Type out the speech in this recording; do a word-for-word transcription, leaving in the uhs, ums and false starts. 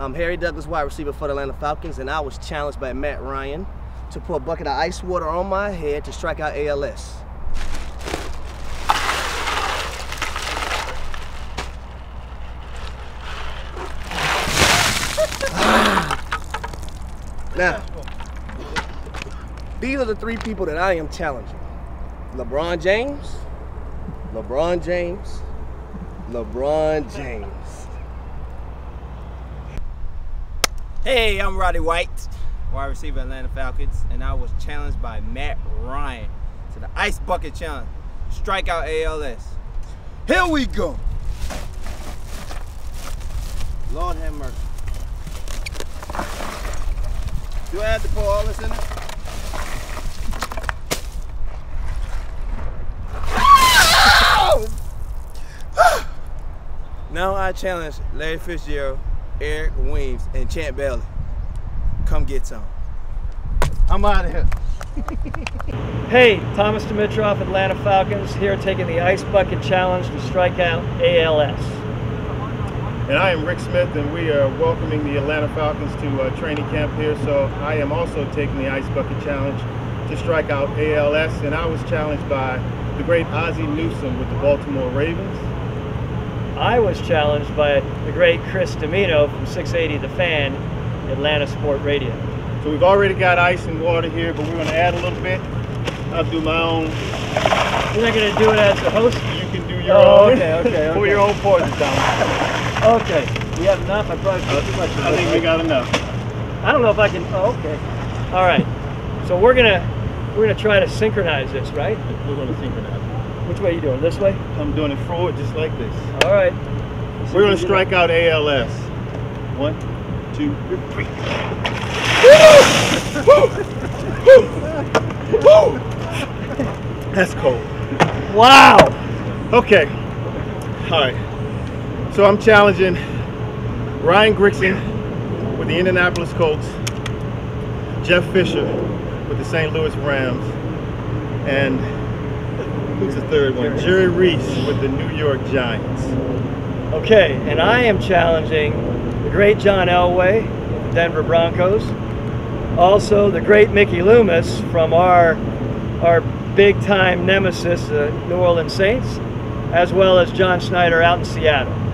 I'm Harry Douglas, wide receiver for the Atlanta Falcons, and I was challenged by Matt Ryan to pour a bucket of ice water on my head to strike out A L S. Now, these are the three people that I am challenging. LeBron James, LeBron James, LeBron James. Hey, I'm Roddy White, wide receiver Atlanta Falcons, and I was challenged by Matt Ryan to the Ice Bucket Challenge, Strikeout A L S. Here we go. Lord have mercy. Do I have to pour all this in it? Now I challenge Larry Fitzgerald, Eric Weems, and Champ Bailey. Come get some. I'm out of here. Hey, Thomas Dimitroff, Atlanta Falcons, here taking the Ice Bucket Challenge to strike out A L S. And I am Rick Smith, and we are welcoming the Atlanta Falcons to uh, training camp here. So I am also taking the Ice Bucket Challenge to strike out A L S. And I was challenged by the great Ozzie Newsome with the Baltimore Ravens. I was challenged by the great Chris D'Amico from six eighty The Fan, Atlanta Sport Radio. So we've already got ice and water here, but we're going to add a little bit. I'll do my own. You're not going to do it as the host? You can do your oh, own. Okay, okay, okay. Pour your own portions down. Okay, we have enough. I probably put too much. I think we got enough. I don't know if I can. Oh, okay. All right. So we're gonna we're gonna try to synchronize this, right? We're gonna synchronize. Which way are you doing? This way? I'm doing it forward, just like this. All right. We're gonna strike out A L S. One, two, three. Woo! Woo! Woo! That's cold. Wow. Okay. All right. So I'm challenging Ryan Grixon with the Indianapolis Colts, Jeff Fisher with the Saint Louis Rams, and who's the third one? Jerry Reese with the New York Giants. Okay, and I am challenging the great John Elway, Denver Broncos, also the great Mickey Loomis from our, our big-time nemesis, the New Orleans Saints, as well as John Schneider out in Seattle.